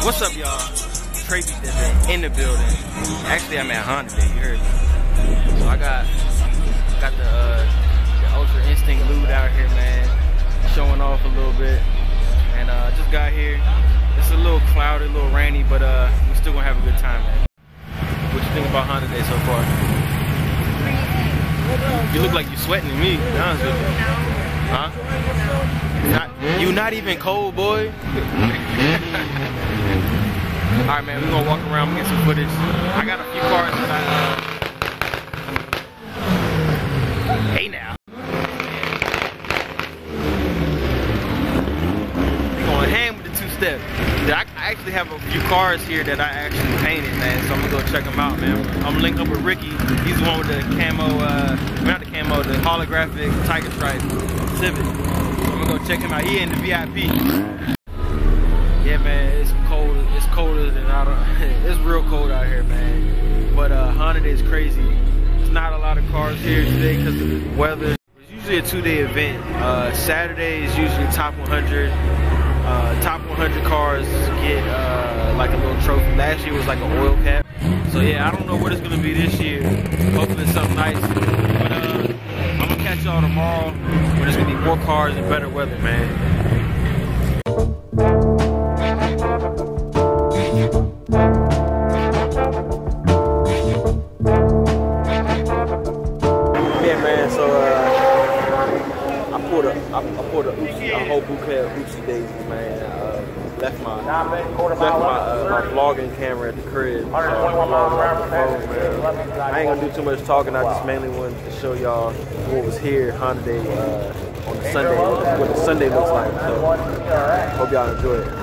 What's up, y'all? Trey Brown in the building. Actually, I'm at Honda Day, you heard me. So I got the Ultra Instinct lube out here, man. Showing off a little bit. And just got here. It's a little cloudy, a little rainy, but we're still gonna have a good time, man. What you think about Honda Day so far? You look like you're sweating to me, to be honest with you. Huh? You not even cold, boy? Alright, man, we're gonna walk around and get some footage. I got a few cars that I Hey now. We're going ham with the two-step. I actually have a few cars here that I actually painted, man, so I'm gonna go check them out, man. I'm gonna link up with Ricky. He's the one with the camo, the holographic tiger stripe Civic. I'm gonna go check him out. He in the VIP. Yeah, man, it's colder than it's real cold out here, man. But Honda Day is crazy. There's not a lot of cars here today because of the weather. It's usually a two-day event. Saturday is usually top 100. Top 100 cars get like a little trophy. Last year was like an oil cap. So yeah, I don't know what it's gonna be this year. Hopefully it's something nice. But I'm gonna catch y'all tomorrow when there's gonna be more cars and better weather, man. Uchi days, man. Left my vlogging camera at the crib. So I ain't gonna do too much talking. I just mainly wanted to show y'all what was here Honda Day on the Sunday, what the Sunday looks like. So hope y'all enjoy it.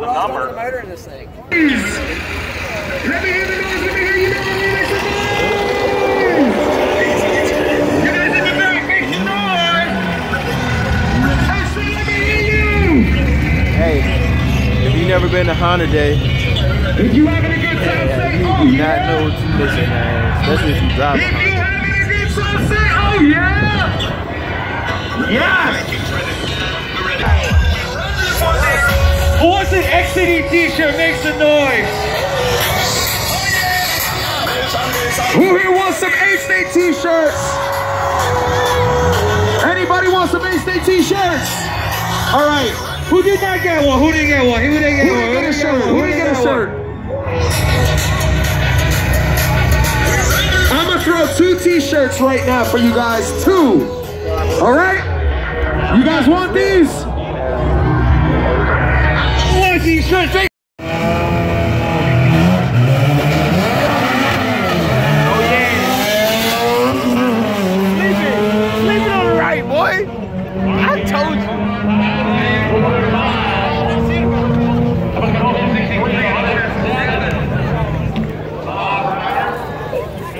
the number. Motor in this thing. Let me hear the noise. Let me hear you noise. You guys in the back, make some noise. I said, let me hear you. Hey, if you've never been to Honda Day, if you having a good time, say, oh yeah. You do not know what you're missing, man. Especially if you drive. If you having a good time, say, oh yeah. Yes. Who wants an XTD t-shirt? Make some noise. Who here wants some A-State t-shirts? Anybody want some A-State t-shirts? All right. Who did not get one? Who didn't get one? Who didn't get one? Who didn't get a shirt? Who didn't get a shirt? I'm going to throw 2 t-shirts right now for you guys. 2. All right? You guys want these? T-shirt.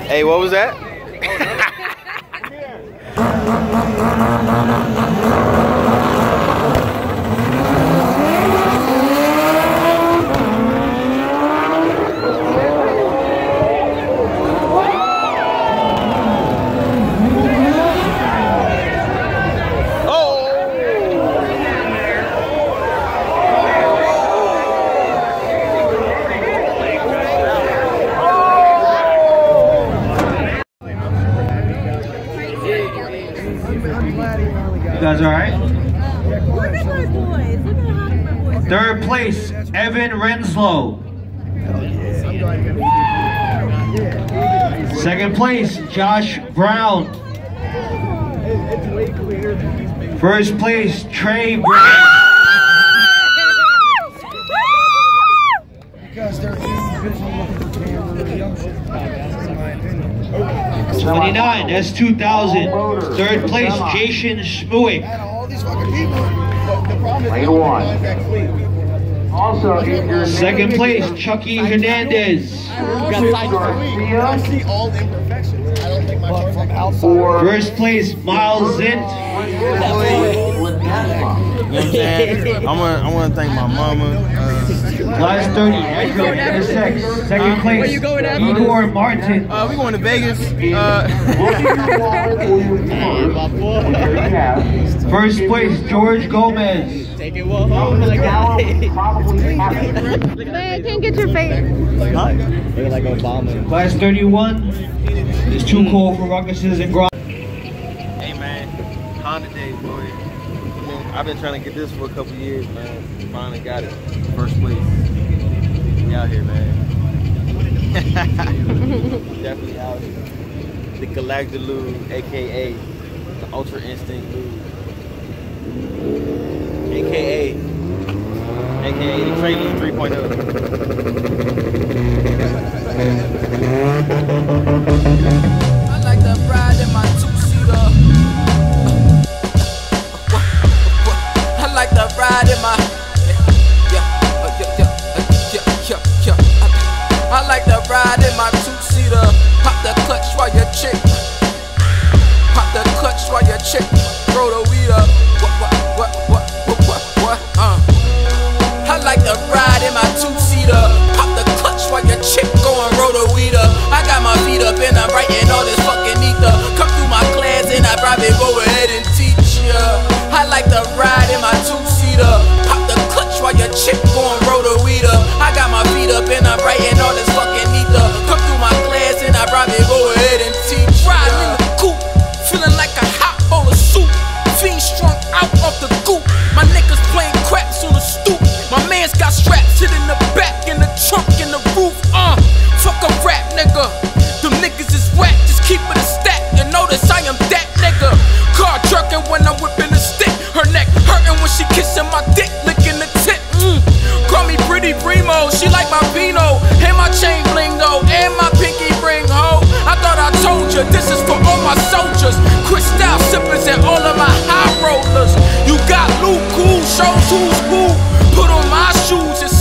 Hey, what was that? Second place, Josh Brown. First place, Trey Brown. 29, that's 2,000. Third place, Jason Schmueck. Second place, Chucky Hernandez. First place, Miles Zitt. I want to thank my mama. Last 30, Echo Intersex. Second place, Igor Martin. We going to Vegas. First place, George Gomez. I can't get your face. Huh? Class 31. It's too cold for ruckuses and grog. Hey man, Honda Day, boy. I've been trying to get this for a couple years, man. Finally got it. First place. We out here, man. Definitely out here. The Galacta Lube, aka the Ultra Instinct Lube. AKA the Treylude 3.0. I like to ride in my 2-seater. I like to ride in my. I like to ride in my 2-seater. Pop the clutch while you're chick. Pop the clutch while you're chick. Throw the weed up. I like to ride in my 2-seater. Pop the clutch while your chick goin' roll the weed up. I got my feet up and I'm writing all this fucking ether. Come through my class and I probably go ahead and teach ya. I like to ride in my 2-seater. Pop the clutch while your chick goin' roll the weed up. I got my feet up and I'm writing all this fucking ether. Come through my class and I probably go ahead and teach ya. Riding in the coupe, feeling like a hot bowl of soup. Fiend strung out off the goop. My niggas playing craps on the stoop. My man's got straps, hit in the back, in the trunk, in the roof. Fuck a rap, nigga. Them niggas is whack, just keep it a stack. You notice I am that nigga. Car jerking when I'm whipping a stick. Her neck hurting when she kissing my dick, licking the tip. Call me pretty primo, she like my vino. And my chain bling though, and my pinky ring ho. I thought I told ya, this is for all my soldiers. Cristal sippers and all of my high rollers. You got Luke cool, shows who's cool. Put on my shoes and